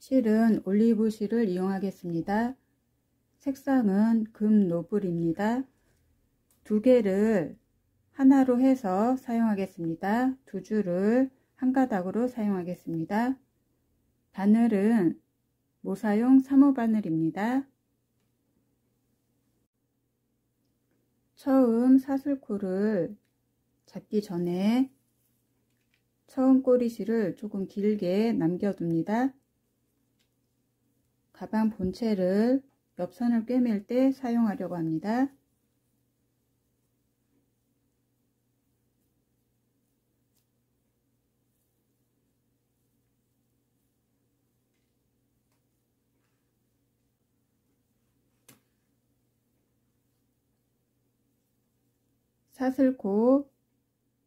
실은 올리브 실을 이용하겠습니다. 색상은 금 노블입니다. 두 개를 하나로 해서 사용하겠습니다. 두 줄을 한 가닥으로 사용하겠습니다. 바늘은 모사용 3호 바늘입니다. 처음 사슬코를 잡기 전에 처음 꼬리실을 조금 길게 남겨둡니다. 가방 본체를 옆선을 꿰맬 때 사용하려고 합니다. 사슬코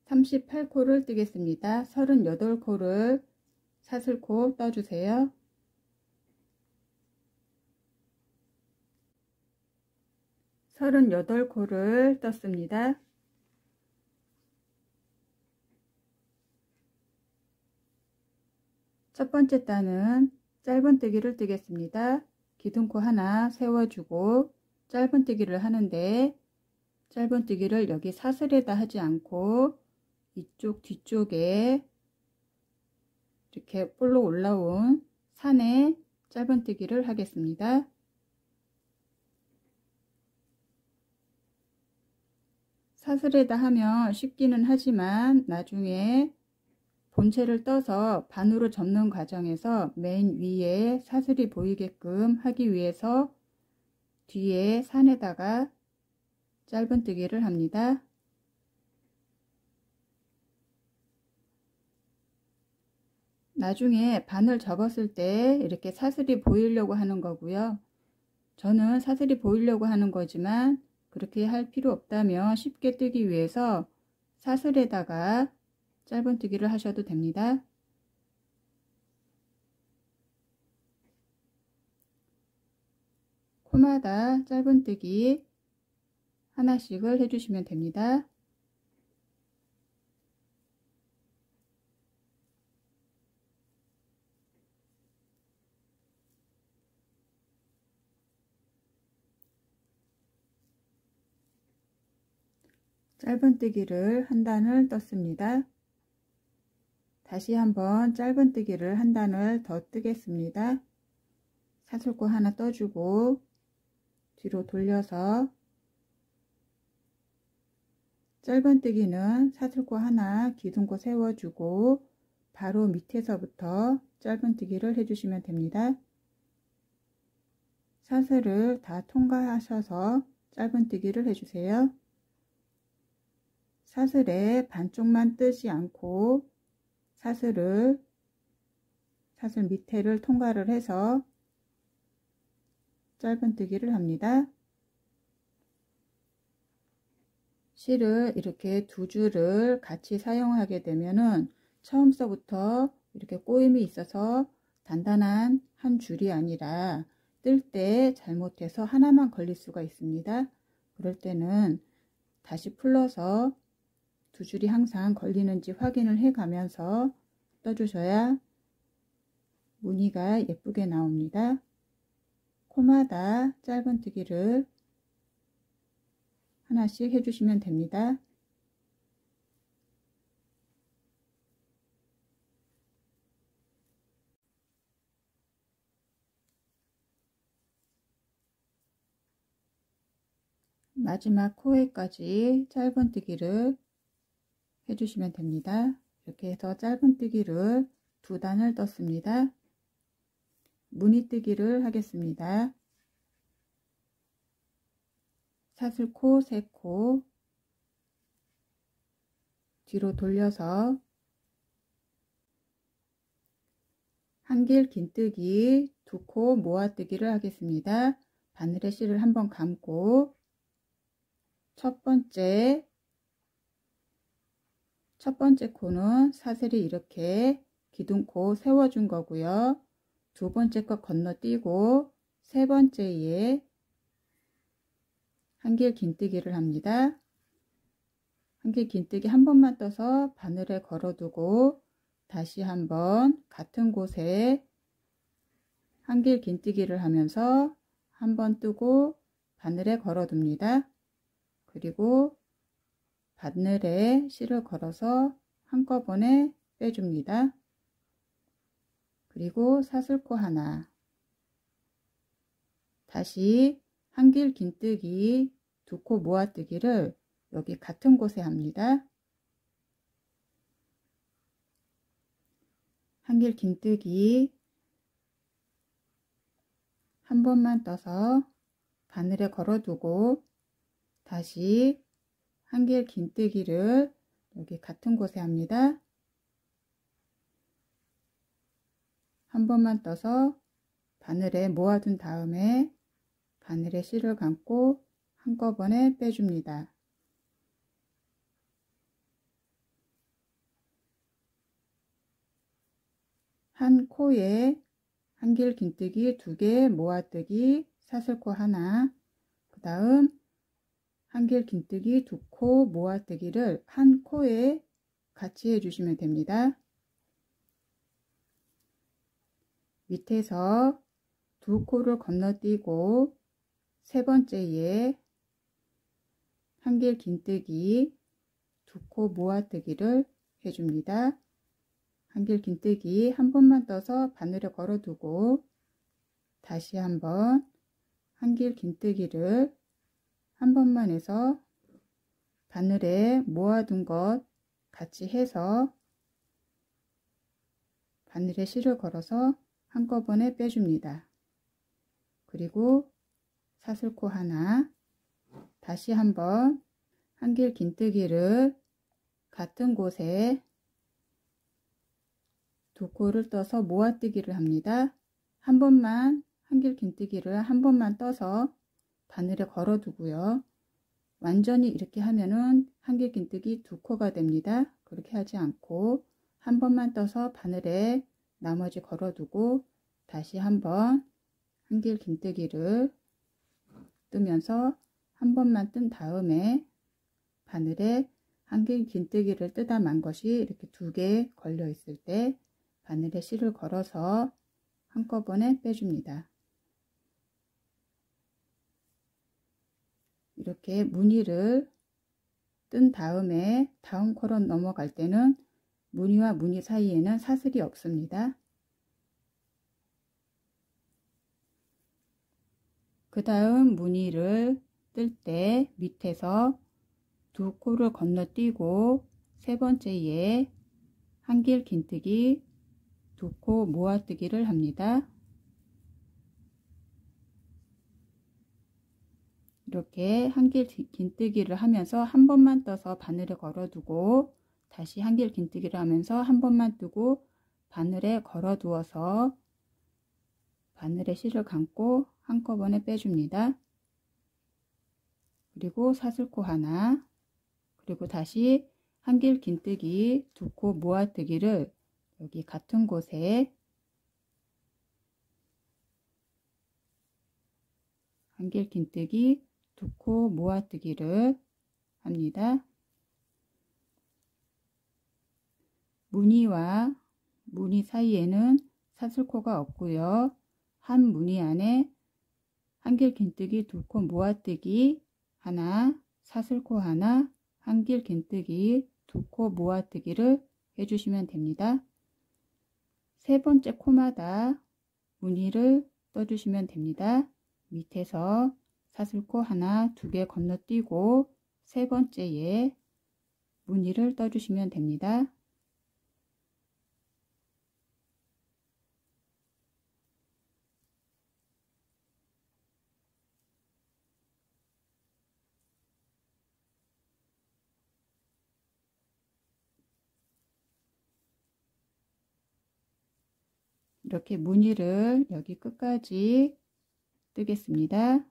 38코를 뜨겠습니다. 38코를 사슬코 떠주세요. 서른여덟 코를 떴습니다. 첫 번째 단은 짧은뜨기를 뜨겠습니다. 기둥코 하나 세워주고 짧은뜨기를 하는데 짧은뜨기를 여기 사슬에다 하지 않고 이쪽 뒤쪽에 이렇게 볼록 올라온 산에 짧은뜨기를 하겠습니다. 사슬에다 하면 쉽기는 하지만 나중에 본체를 떠서 반으로 접는 과정에서 맨 위에 사슬이 보이게끔 하기 위해서 뒤에 산에다가 짧은뜨기를 합니다. 나중에 바늘 접었을 때 이렇게 사슬이 보이려고 하는 거고요. 저는 사슬이 보이려고 하는 거지만 그렇게 할 필요 없다면 쉽게 뜨기 위해서 사슬에다가 짧은뜨기를 하셔도 됩니다. 코마다 짧은뜨기 하나씩을 해주시면 됩니다. 짧은뜨기를 한 단을 떴습니다. 다시 한번 짧은뜨기를 한 단을 더 뜨겠습니다. 사슬코 하나 떠주고 뒤로 돌려서 짧은뜨기는 사슬코 하나 기둥코 세워주고 바로 밑에서부터 짧은뜨기를 해주시면 됩니다. 사슬을 다 통과하셔서 짧은뜨기를 해주세요. 사슬에 반쪽만 뜨지 않고 사슬 밑에를 통과를 해서 짧은뜨기를 합니다. 실을 이렇게 두 줄을 같이 사용하게 되면은 처음서부터 이렇게 꼬임이 있어서 단단한 한 줄이 아니라 뜰 때 잘못해서 하나만 걸릴 수가 있습니다. 그럴 때는 다시 풀러서 두 줄이 항상 걸리는지 확인을 해 가면서 떠주셔야 무늬가 예쁘게 나옵니다. 코마다 짧은뜨기를 하나씩 해주시면 됩니다. 마지막 코에까지 짧은뜨기를 해주시면 됩니다. 이렇게 해서 짧은뜨기를 두 단을 떴습니다. 무늬뜨기를 하겠습니다. 사슬코 3코 뒤로 돌려서 한길 긴뜨기 2코 모아뜨기를 하겠습니다. 바늘에 실을 한번 감고 첫 번째 코는 사슬이 이렇게 기둥코 세워준 거고요. 두 번째 거 건너뛰고 세 번째에 한길 긴뜨기를 합니다. 한길 긴뜨기 한 번만 떠서 바늘에 걸어두고 다시 한번 같은 곳에 한길 긴뜨기를 하면서 한번 뜨고 바늘에 걸어 둡니다. 그리고 바늘에 실을 걸어서 한꺼번에 빼줍니다. 그리고 사슬코 하나, 다시 한길 긴뜨기 두 코 모아뜨기를 여기 같은 곳에 합니다. 한길 긴뜨기 한 번만 떠서 바늘에 걸어두고 다시 한길 긴뜨기를 여기 같은 곳에 합니다. 한 번만 떠서 바늘에 모아둔 다음에 바늘에 실을 감고 한꺼번에 빼줍니다. 한 코에 한길 긴뜨기 2개, 모아뜨기, 사슬코 하나, 그 다음 한길 긴뜨기 2코, 모아뜨기를 한 코에 같이 해주시면 됩니다. 밑에서 2코를 건너뛰고 세 번째에 한길 긴뜨기 2코 모아뜨기를 해줍니다. 한길 긴뜨기 한 번만 떠서 바늘에 걸어두고 다시 한번 한길 긴뜨기를 한 번만 해서 바늘에 모아둔 것 같이 해서 바늘에 실을 걸어서 한꺼번에 빼줍니다. 그리고 사슬코 하나, 다시 한번 한길 긴뜨기를 같은 곳에 2코를 떠서 모아뜨기를 합니다. 한 번만 한길 긴뜨기를 한 번만 떠서 바늘에 걸어 두고요. 완전히 이렇게 하면은 한길 긴뜨기 2코가 됩니다. 그렇게 하지 않고 한 번만 떠서 바늘에 나머지 걸어 두고 다시 한번 한길 긴뜨기를 뜨면서 한 번만 뜬 다음에 바늘에 한길 긴뜨기를 뜨다 만 것이 이렇게 2개 걸려 있을 때 바늘에 실을 걸어서 한꺼번에 빼줍니다. 이렇게 무늬를 뜬 다음에 다음 코로 넘어갈 때는 무늬와 무늬 사이에는 사슬이 없습니다. 그 다음 무늬를 뜰 때 밑에서 2코를 건너뛰고 세 번째에 한길 긴뜨기 2코 모아뜨기를 합니다. 이렇게 한길 긴뜨기를 하면서 한 번만 떠서 바늘에 걸어두고 다시 한길 긴뜨기를 하면서 한 번만 뜨고 바늘에 걸어두어서 바늘에 실을 감고 한꺼번에 빼줍니다. 그리고 사슬코 하나, 그리고 다시 한길 긴뜨기 2코 모아뜨기를 여기 같은 곳에 한길 긴뜨기 2코 모아뜨기를 합니다. 무늬와 무늬 사이에는 사슬코가 없고요. 한 무늬 안에 한길 긴뜨기 2코 모아뜨기 하나, 사슬코 하나, 한길 긴뜨기 2코 모아뜨기를 해주시면 됩니다. 세 번째 코마다 무늬를 떠주시면 됩니다. 밑에서 사슬코 하나, 2개 건너뛰고 세 번째에 무늬를 떠주시면 됩니다. 이렇게 무늬를 여기 끝까지 뜨겠습니다.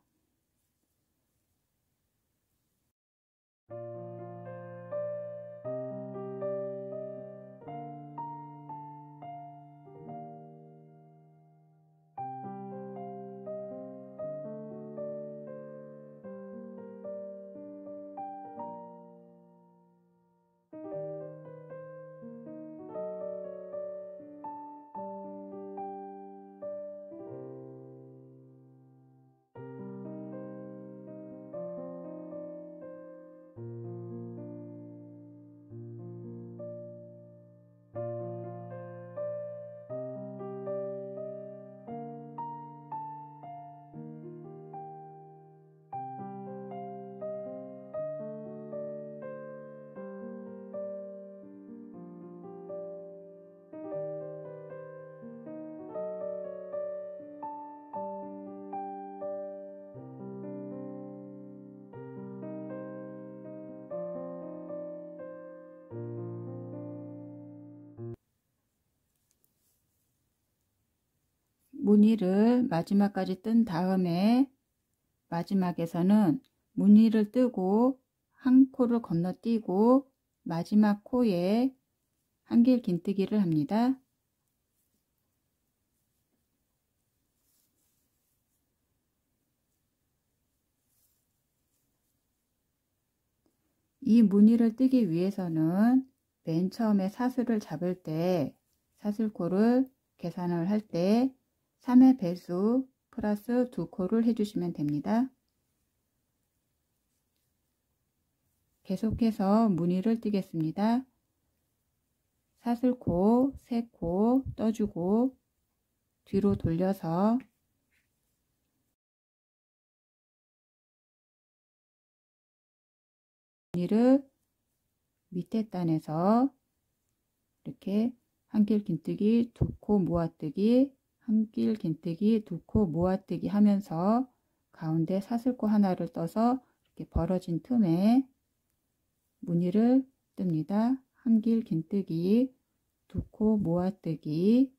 무늬를 마지막까지 뜬 다음에 마지막에서는 무늬를 뜨고 한 코를 건너뛰고 마지막 코에 한길 긴뜨기를 합니다. 이 무늬를 뜨기 위해서는 맨 처음에 사슬을 잡을 때 사슬코를 계산을 할 때 3의 배수 플러스 2코를 해주시면 됩니다. 계속해서 무늬를 뜨겠습니다. 사슬코, 3코 떠주고 뒤로 돌려서 무늬를 밑에 단에서 이렇게 한길 긴뜨기, 2코 모아뜨기, 한길 긴뜨기, 2코 모아뜨기 하면서 가운데 사슬코 하나를 떠서 이렇게 벌어진 틈에 무늬를 뜹니다. 한길 긴뜨기, 2코 모아뜨기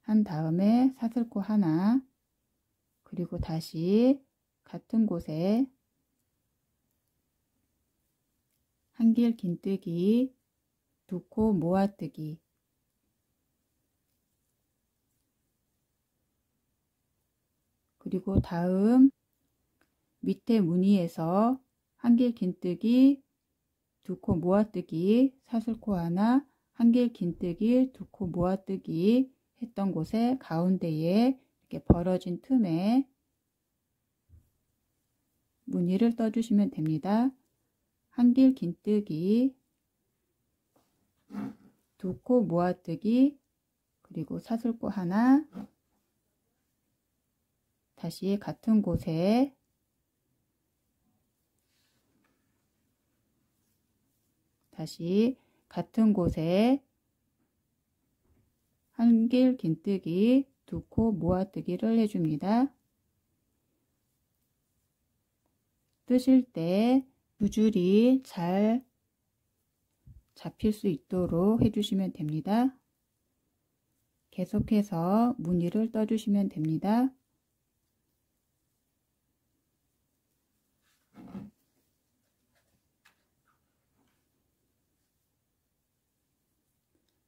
한 다음에 사슬코 하나, 그리고 다시 같은 곳에 한길 긴뜨기, 2코 모아뜨기 그리고 다음 밑에 무늬에서 한길 긴뜨기, 2코 모아뜨기, 사슬코 하나, 한길 긴뜨기, 2코 모아뜨기 했던 곳에 가운데에 이렇게 벌어진 틈에 무늬를 떠주시면 됩니다. 한길 긴뜨기, 2코 모아뜨기, 그리고 사슬코 하나, 다시 같은 곳에 한길 긴뜨기, 2코 모아뜨기를 해줍니다. 뜨실 때 두 줄이 잘 잡힐 수 있도록 해주시면 됩니다. 계속해서 무늬를 떠주시면 됩니다.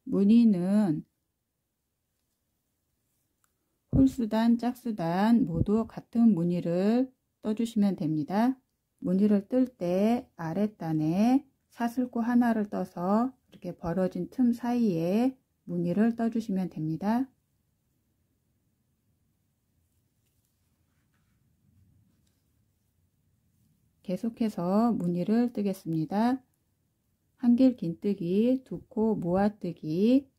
무늬는 홀수단, 짝수단 모두 같은 무늬를 떠주시면 됩니다. 무늬를 뜰 때 아랫단에 사슬코 하나를 떠서 이렇게 벌어진 틈 사이에 무늬를 떠주시면 됩니다. 계속해서 무늬를 뜨겠습니다. 한길 긴뜨기, 2코 모아뜨기,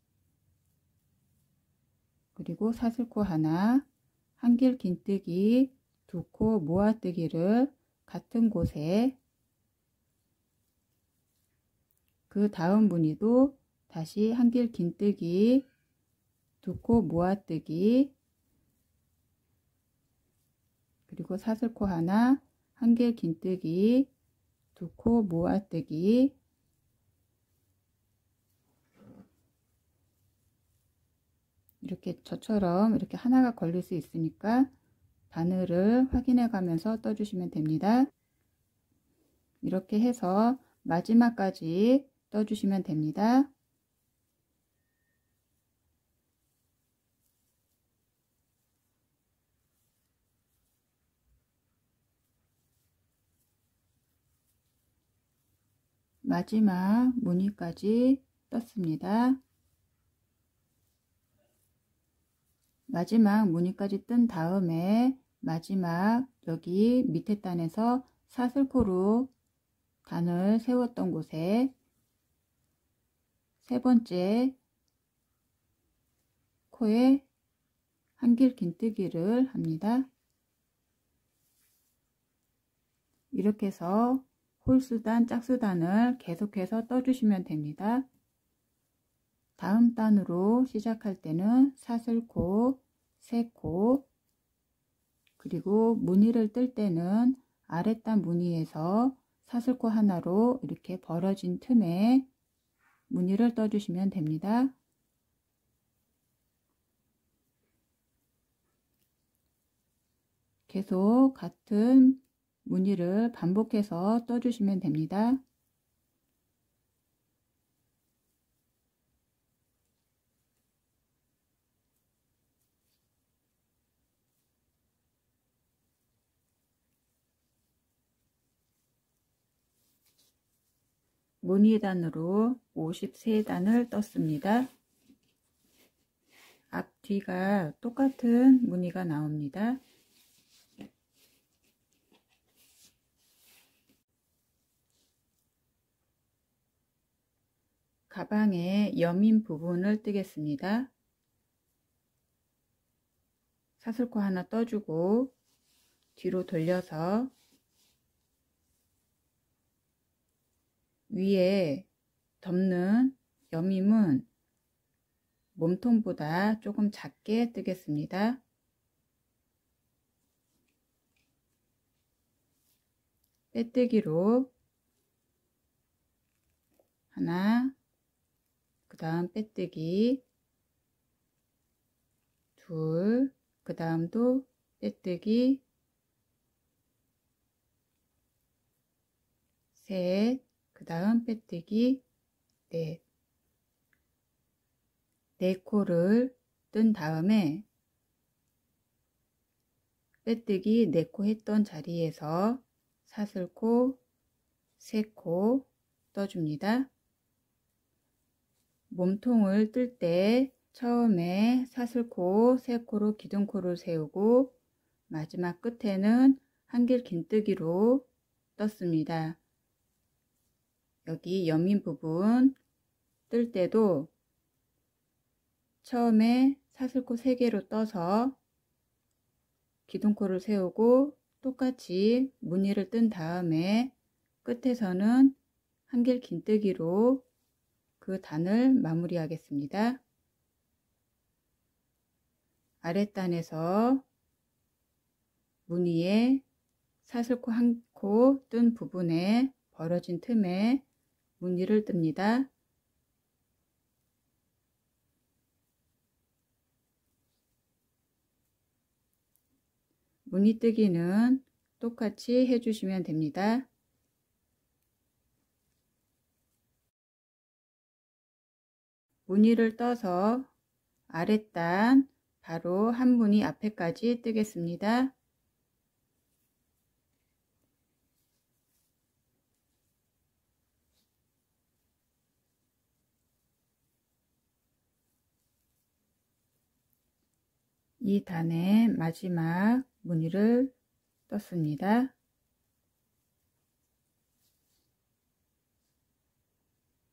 그리고 사슬코 하나, 한길 긴뜨기, 2코 모아뜨기를 같은 곳에 그 다음 무늬도 다시 한길 긴뜨기, 2코 모아뜨기, 그리고 사슬코 하나, 한길 긴뜨기, 2코 모아뜨기 이렇게 저처럼 이렇게 하나가 걸릴 수 있으니까 바늘을 확인해 가면서 떠주시면 됩니다. 이렇게 해서 마지막까지 떠주시면 됩니다. 마지막 무늬까지 떴습니다. 마지막 무늬까지 뜬 다음에 마지막 여기 밑에 단에서 사슬코로 단을 세웠던 곳에 세 번째 코에 한길 긴뜨기를 합니다. 이렇게 해서 홀수단, 짝수단을 계속해서 떠주시면 됩니다. 다음 단으로 시작할 때는 사슬코, 3코, 그리고 무늬를 뜰 때는 아랫단 무늬에서 사슬코 하나로 이렇게 벌어진 틈에 무늬를 떠주시면 됩니다. 계속 같은 무늬를 반복해서 떠주시면 됩니다. 무늬단으로 53단을 떴습니다. 앞뒤가 똑같은 무늬가 나옵니다. 가방의 여민 부분을 뜨겠습니다. 사슬코 하나 떠주고 뒤로 돌려서 위에 덮는 여밈은 몸통보다 조금 작게 뜨겠습니다. 빼뜨기로 하나, 그 다음 빼뜨기 둘, 그 다음도 빼뜨기 셋, 그 다음 빼뜨기 넷, 네 코를 뜬 다음에 빼뜨기 네 코 했던 자리에서 사슬코 세 코 떠줍니다. 몸통을 뜰 때 처음에 사슬코 세 코로 기둥코를 세우고 마지막 끝에는 한길 긴뜨기로 떴습니다. 여기 여민 부분 뜰 때도 처음에 사슬코 3개로 떠서 기둥코를 세우고 똑같이 무늬를 뜬 다음에 끝에서는 한길 긴뜨기로 그 단을 마무리하겠습니다. 아랫단에서 무늬에 사슬코 1코 뜬 부분에 벌어진 틈에 무늬를 뜹니다. 무늬뜨기는 똑같이 해주시면 됩니다. 무늬를 떠서 아랫단 바로 한 무늬 앞에까지 뜨겠습니다. 이 단의 마지막 무늬를 떴습니다.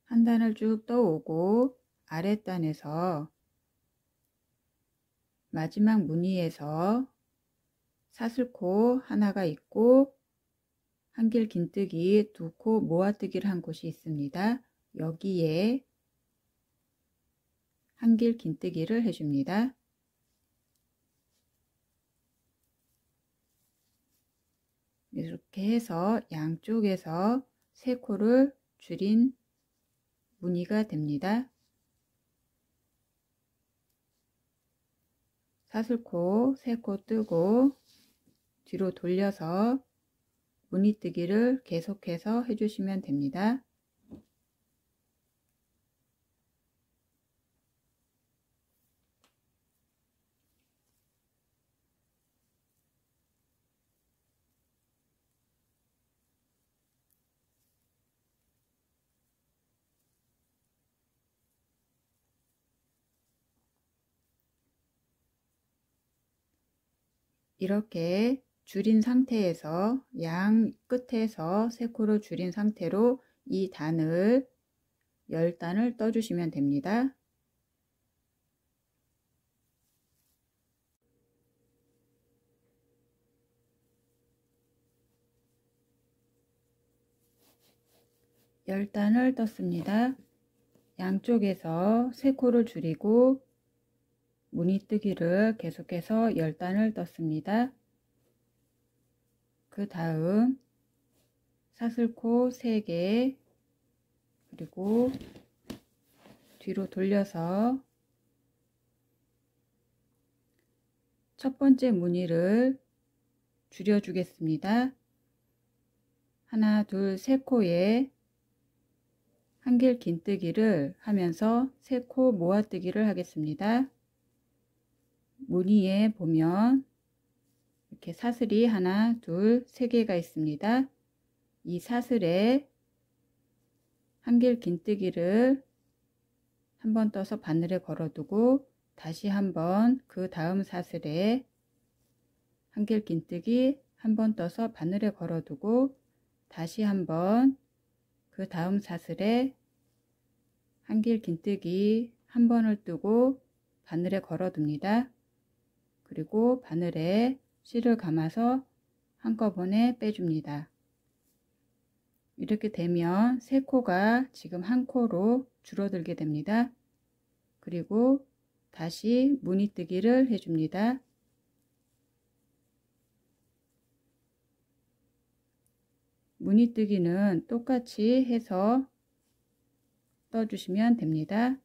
한 단을 쭉 떠오고 아랫단에서 마지막 무늬에서 사슬코 하나가 있고 한길 긴뜨기 2코 모아뜨기를 한 곳이 있습니다. 여기에 한길 긴뜨기를 해줍니다. 이렇게 해서 양쪽에서 3코를 줄인 무늬가 됩니다. 사슬코 3코 뜨고 뒤로 돌려서 무늬뜨기를 계속해서 해주시면 됩니다. 이렇게 줄인 상태에서 양 끝에서 3코를 줄인 상태로 이 단을 10단을 떠주시면 됩니다. 열 단을 떴습니다. 양쪽에서 3코를 줄이고 무늬뜨기를 계속해서 10단을 떴습니다. 그 다음 사슬코 3개 그리고 뒤로 돌려서 첫 번째 무늬를 줄여주겠습니다. 하나, 둘, 세 코에 한길 긴뜨기를 하면서 세 코 모아뜨기를 하겠습니다. 무늬에 보면 이렇게 사슬이 하나, 둘, 세 개가 있습니다. 이 사슬에 한길 긴뜨기를 한번 떠서 바늘에 걸어두고 다시 한번 그 다음 사슬에 한길 긴뜨기 한번 떠서 바늘에 걸어두고 다시 한번 그 다음 사슬에 한길 긴뜨기 한 번을 뜨고 바늘에 걸어둡니다. 그리고 바늘에 실을 감아서 한꺼번에 빼줍니다. 이렇게 되면 세 코가 지금 한 코로 줄어들게 됩니다. 그리고 다시 무늬뜨기를 해줍니다. 무늬뜨기는 똑같이 해서 떠주시면 됩니다.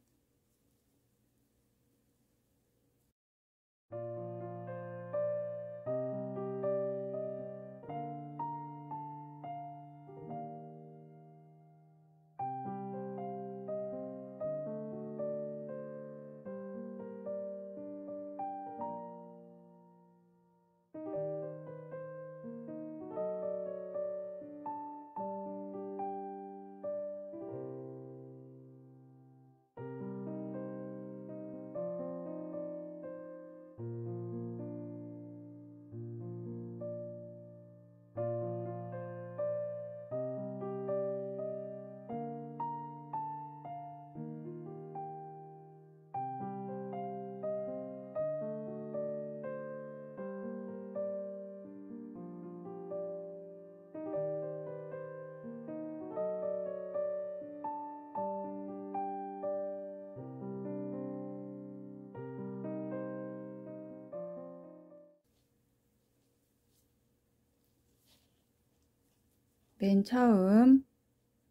맨 처음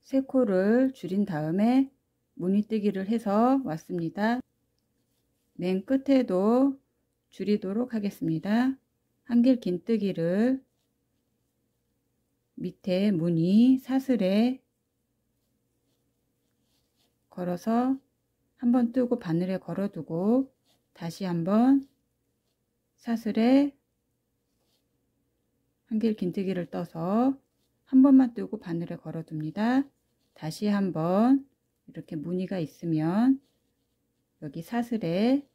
세 코를 줄인 다음에 무늬뜨기를 해서 왔습니다. 맨 끝에도 줄이도록 하겠습니다. 한길 긴뜨기를 밑에 무늬 사슬에 걸어서 한번 뜨고 바늘에 걸어두고 다시 한번 사슬에 한길 긴뜨기를 떠서 한 번만 뜨고 바늘에 걸어둡니다. 다시 한번 이렇게 무늬가 있으면 여기 사슬에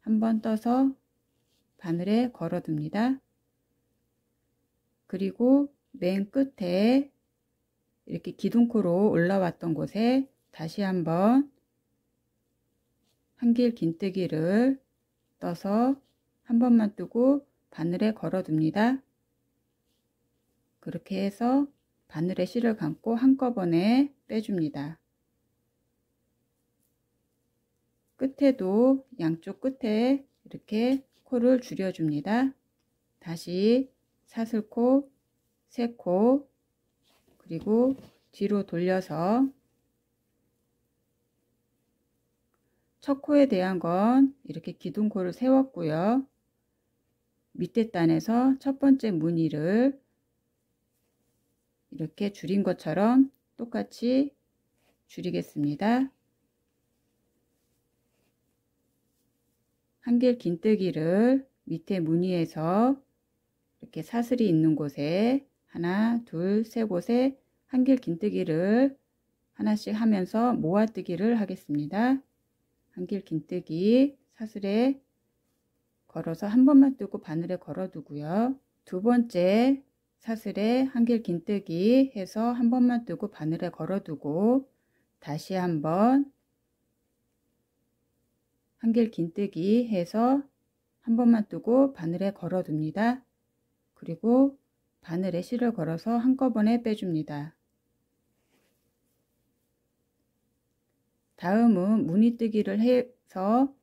한번 떠서 바늘에 걸어둡니다. 그리고 맨 끝에 이렇게 기둥코로 올라왔던 곳에 다시 한번 한길 긴뜨기를 떠서 한 번만 뜨고 바늘에 걸어둡니다. 그렇게 해서 바늘에 실을 감고 한꺼번에 빼줍니다. 끝에도 양쪽 끝에 이렇게 코를 줄여줍니다. 다시 사슬코, 세코, 그리고 뒤로 돌려서 첫 코에 대한 건 이렇게 기둥코를 세웠고요. 밑에 단에서 첫 번째 무늬를 이렇게 줄인 것처럼 똑같이 줄이겠습니다. 한길 긴뜨기를 밑에 무늬에서 이렇게 사슬이 있는 곳에 하나, 둘, 세 곳에 한길 긴뜨기를 하나씩 하면서 모아뜨기를 하겠습니다. 한길 긴뜨기 사슬에 걸어서 한 번만 뜨고 바늘에 걸어두고요. 두 번째 사슬에 한길 긴뜨기 해서 한 번만 뜨고 바늘에 걸어두고 다시 한번 한길 긴뜨기 해서 한 번만 뜨고 바늘에 걸어둡니다. 그리고 바늘에 실을 걸어서 한꺼번에 빼줍니다. 다음은 무늬뜨기를 해서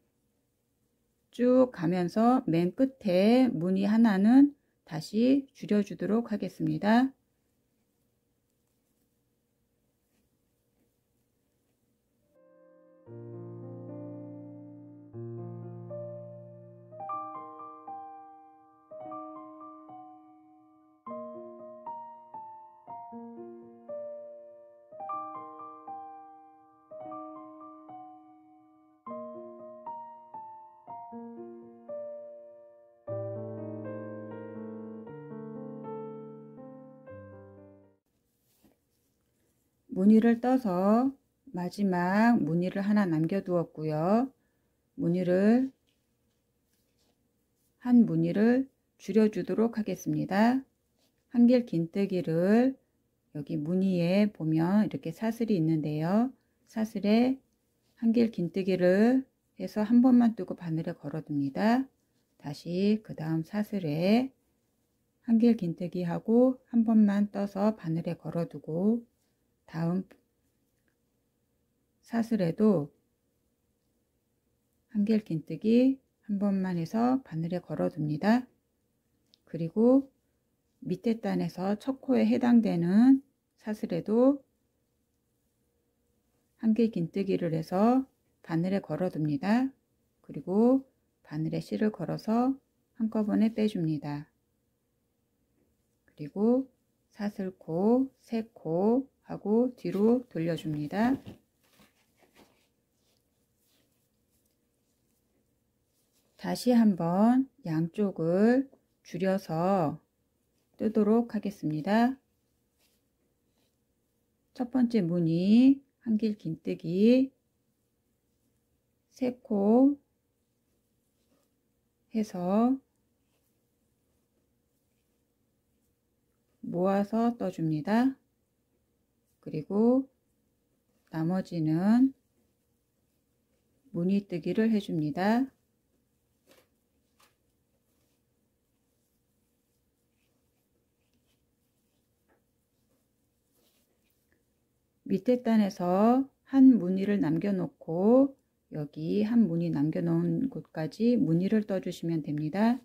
쭉 가면서 맨 끝에 무늬 하나는 다시 줄여주도록 하겠습니다. 무늬를 떠서 마지막 무늬를 하나 남겨두었고요. 한 무늬를 줄여주도록 하겠습니다. 한길 긴뜨기를 여기 무늬에 보면 이렇게 사슬이 있는데요. 사슬에 한길 긴뜨기를 해서 한 번만 뜨고 바늘에 걸어둡니다. 다시 그 다음 사슬에 한길 긴뜨기 하고 한 번만 떠서 바늘에 걸어두고 다음 사슬에도 한길 긴뜨기 한 번만 해서 바늘에 걸어둡니다. 그리고 밑에 단에서 첫 코에 해당되는 사슬에도 한길 긴뜨기를 해서 바늘에 걸어둡니다. 그리고 바늘에 실을 걸어서 한꺼번에 빼줍니다. 그리고 사슬코, 세코 하고 뒤로 돌려줍니다. 다시 한번 양쪽을 줄여서 뜨도록 하겠습니다. 첫 번째 무늬 한길 긴뜨기 세 코 해서 모아서 떠줍니다. 그리고 나머지는 무늬 뜨기를 해줍니다. 밑에 단에서 한 무늬를 남겨놓고 여기 한 무늬 남겨놓은 곳까지 무늬를 떠주시면 됩니다.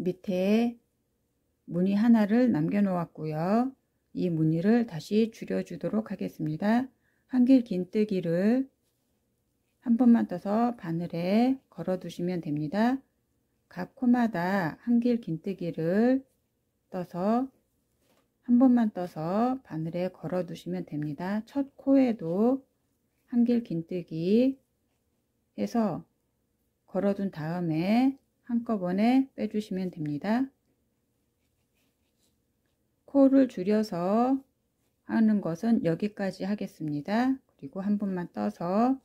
밑에 무늬 하나를 남겨 놓았고요. 이 무늬를 다시 줄여 주도록 하겠습니다. 한길 긴뜨기를 한 번만 떠서 바늘에 걸어 두시면 됩니다. 각 코마다 한길 긴뜨기를 떠서 한 번만 떠서 바늘에 걸어 두시면 됩니다. 첫 코에도 한길 긴뜨기 해서 걸어 둔 다음에 한꺼번에 빼주시면 됩니다. 코를 줄여서 하는 것은 여기까지 하겠습니다. 그리고 한 번만 떠서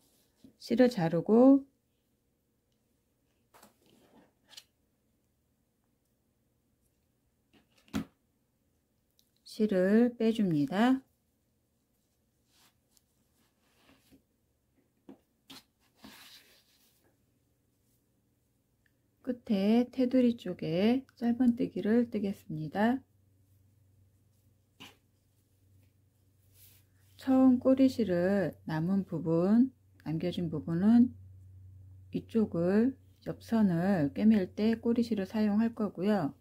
실을 자르고 실을 빼줍니다. 끝에 테두리 쪽에 짧은뜨기를 뜨겠습니다. 처음 꼬리실을 남은 부분, 남겨진 부분은 이쪽을 옆선을 꿰맬 때 꼬리실을 사용할 거고요.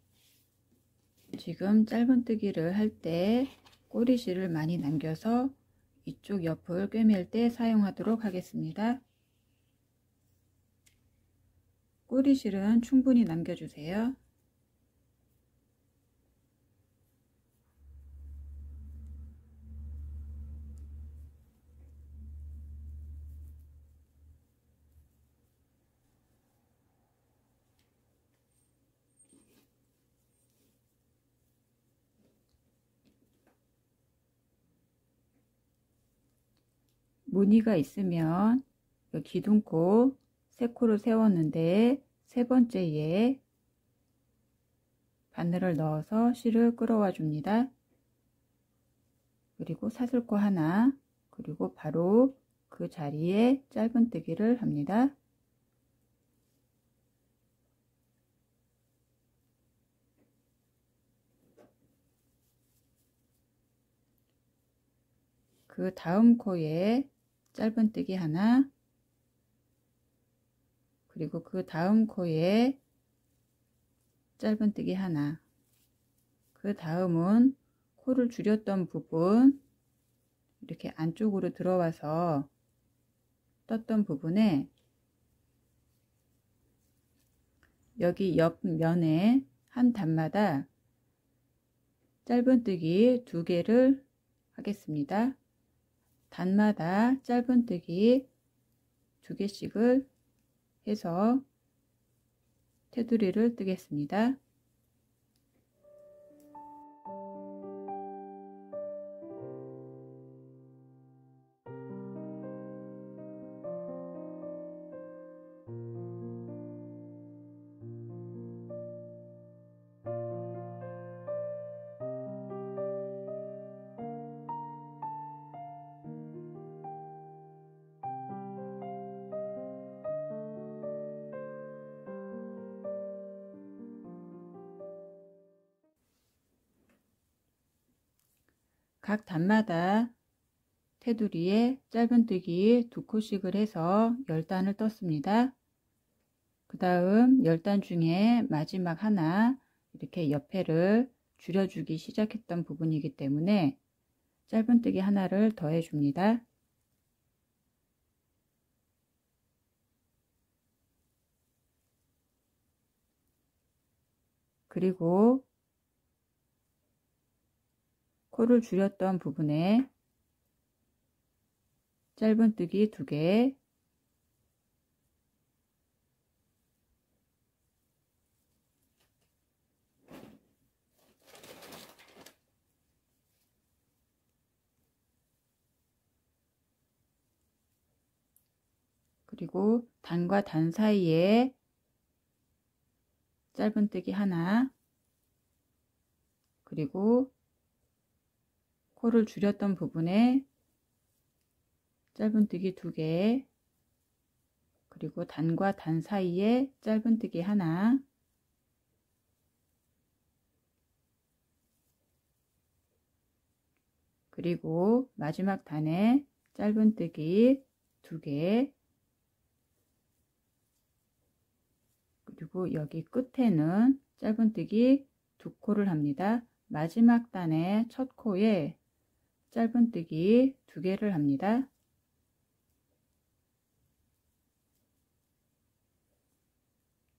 지금 짧은뜨기를 할 때 꼬리실을 많이 남겨서 이쪽 옆을 꿰맬 때 사용하도록 하겠습니다. 꼬리실은 충분히 남겨주세요. 무늬가 있으면 기둥코 세 코를 세웠는데 세 번째에 바늘을 넣어서 실을 끌어와 줍니다. 그리고 사슬코 하나, 그리고 바로 그 자리에 짧은뜨기를 합니다. 그 다음 코에 짧은뜨기 하나, 그리고 그 다음 코에 짧은뜨기 하나, 그 다음은 코를 줄였던 부분 이렇게 안쪽으로 들어와서 떴던 부분에 여기 옆면에 한 단마다 짧은뜨기 2개를 하겠습니다. 단마다 짧은뜨기 2개씩을 해서 테두리를 뜨겠습니다. 각 단마다 테두리에 짧은뜨기 2코씩을 해서 10단을 떴습니다. 그 다음 10단 중에 마지막 하나, 이렇게 옆에를 줄여주기 시작했던 부분이기 때문에 짧은뜨기 하나를 더해 줍니다. 그리고 코를 줄였던 부분에 짧은뜨기 2개, 그리고 단과 단 사이에 짧은뜨기 하나, 그리고 코를 줄였던 부분에 짧은뜨기 2개, 그리고 단과 단 사이에 짧은뜨기 하나, 그리고 마지막 단에 짧은뜨기 2개, 그리고 여기 끝에는 짧은뜨기 2코를 합니다. 마지막 단의 첫 코에 짧은뜨기 2개를 합니다.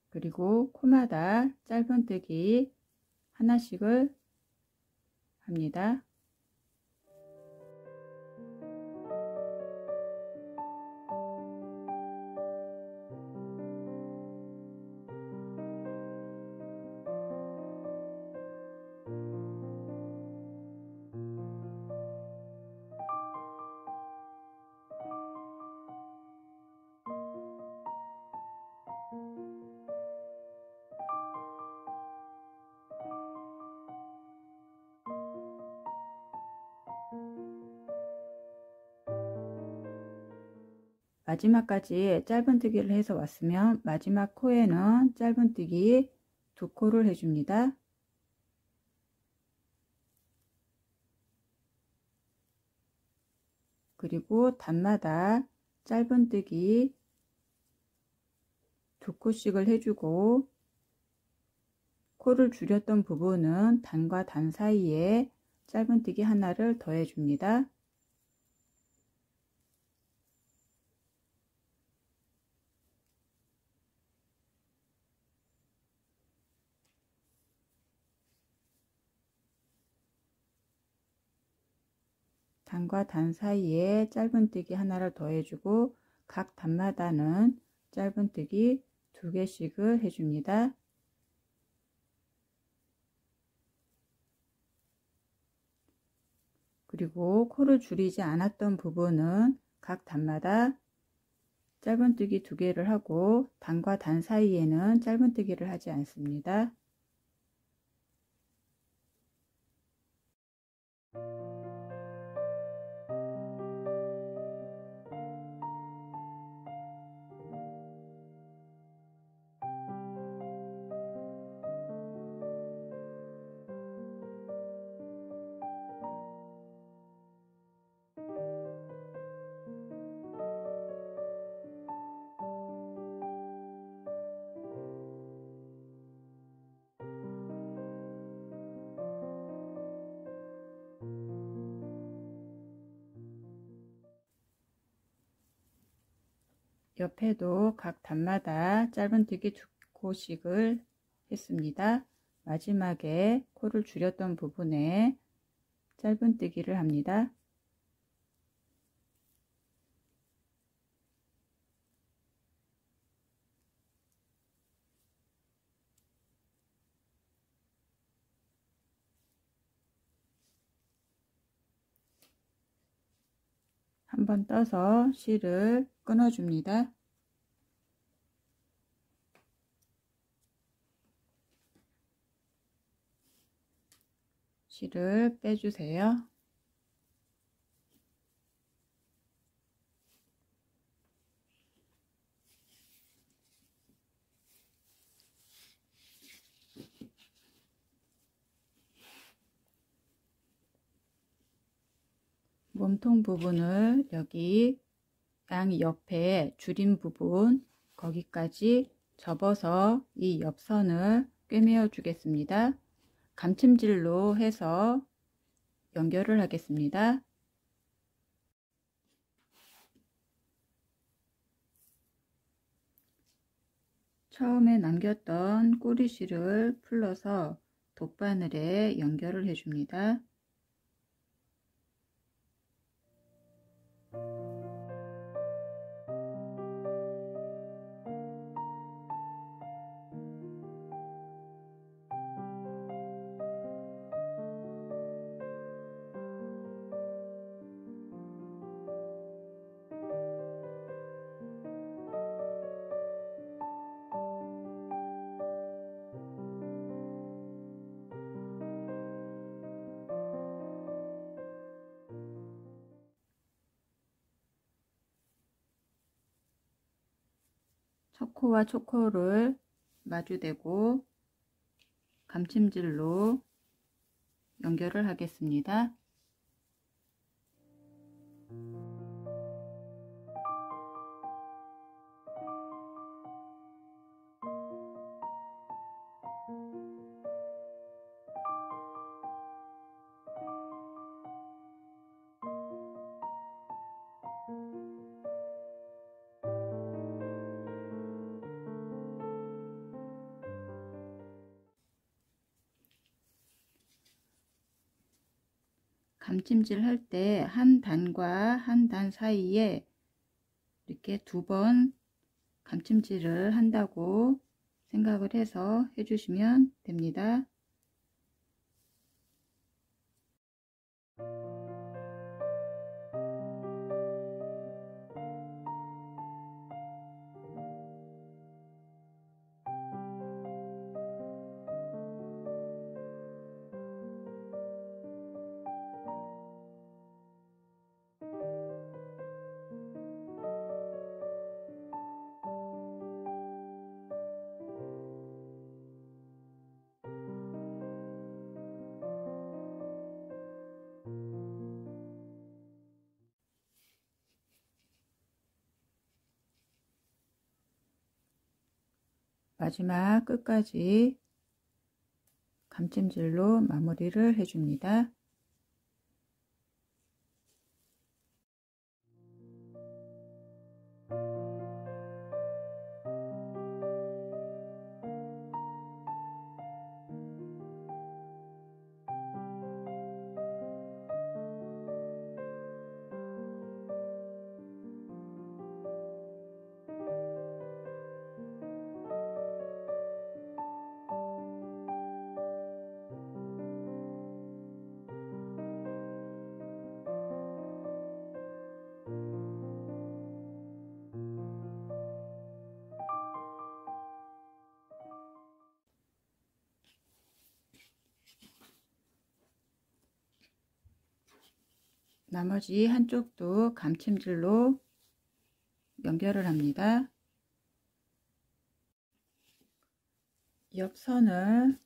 그리고 코마다 짧은뜨기 하나씩을 합니다. 마지막까지 짧은뜨기를 해서 왔으면 마지막 코에는 짧은뜨기 2코를 해줍니다. 그리고 단마다 짧은뜨기 2코씩을 해주고, 코를 줄였던 부분은 단과 단 사이에 짧은뜨기 하나를 더해줍니다. 단과 단 사이에 짧은뜨기 하나를 더해주고, 각 단마다는 짧은뜨기 2개씩을 해줍니다. 그리고 코를 줄이지 않았던 부분은 각 단마다 짧은뜨기 2개를 하고, 단과 단 사이에는 짧은뜨기를 하지 않습니다. 옆에도 각 단마다 짧은뜨기 두 코씩을 했습니다. 마지막에 코를 줄였던 부분에 짧은뜨기를 합니다. 한번 떠서 실을 끊어줍니다. 실을 빼주세요. 몸통 부분을 여기 양 옆에 줄인 부분 거기까지 접어서 이 옆선을 꿰매어 주겠습니다. 감침질로 해서 연결을 하겠습니다. 처음에 남겼던 꼬리실을 풀러서 돗바늘에 연결을 해줍니다. 초코와 초코를 마주대고 감침질로 연결을 하겠습니다. 감침질 할 때 한 단과 한 단 사이에 이렇게 두 번 감침질을 한다고 생각을 해서 해주시면 됩니다. 마지막 끝까지 감침질로 마무리를 해줍니다. 나머지 한쪽도 감침질로 연결을 합니다. 옆선을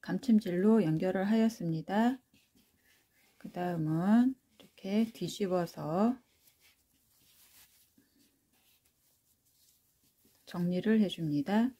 감침질로 연결을 하였습니다. 그 다음은 이렇게 뒤집어서 정리를 해줍니다.